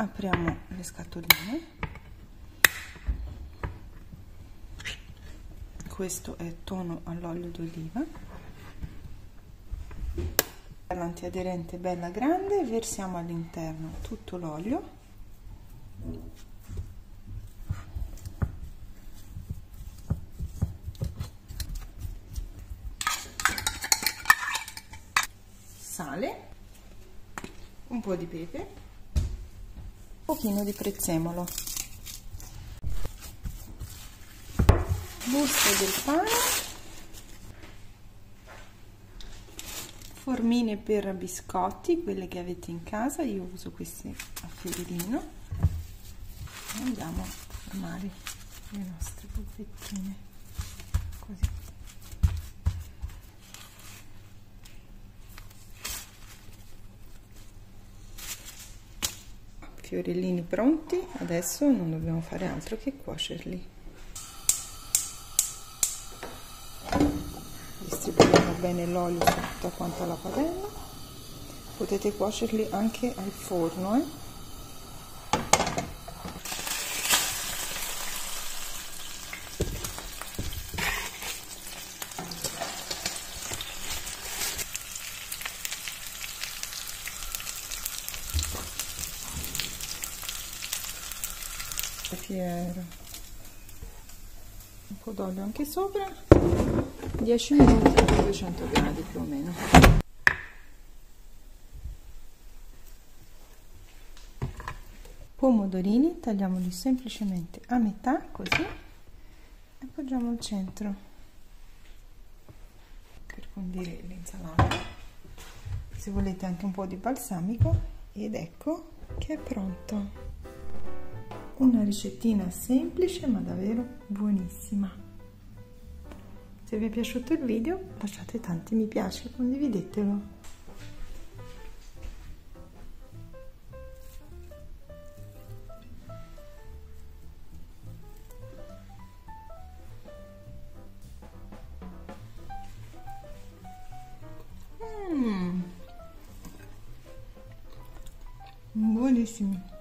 apriamo le scatoline. Questo è tono all'olio d'oliva, l'antiaderente bella grande. Versiamo all'interno tutto l'olio. Sale, un po' di pepe, un pochino di prezzemolo, buste del pane, formine per biscotti, quelle che avete in casa. Io uso queste a fiorilino. Andiamo a formare le nostre polpettine così. Fiorellini pronti, adesso non dobbiamo fare altro che cuocerli. Distribuiamo bene l'olio su tutta quanta la padella. Potete cuocerli anche al forno. Fiera. Un po' d'olio anche sopra, 10 minuti a 200 gradi più o meno. Pomodorini tagliamoli semplicemente a metà così e appoggiamo al centro per condire l'insalata. Se volete anche un po' di balsamico, ed ecco che è pronto. Una ricettina semplice ma davvero buonissima. Se vi è piaciuto il video lasciate tanti mi piace, condividetelo. Buonissimi!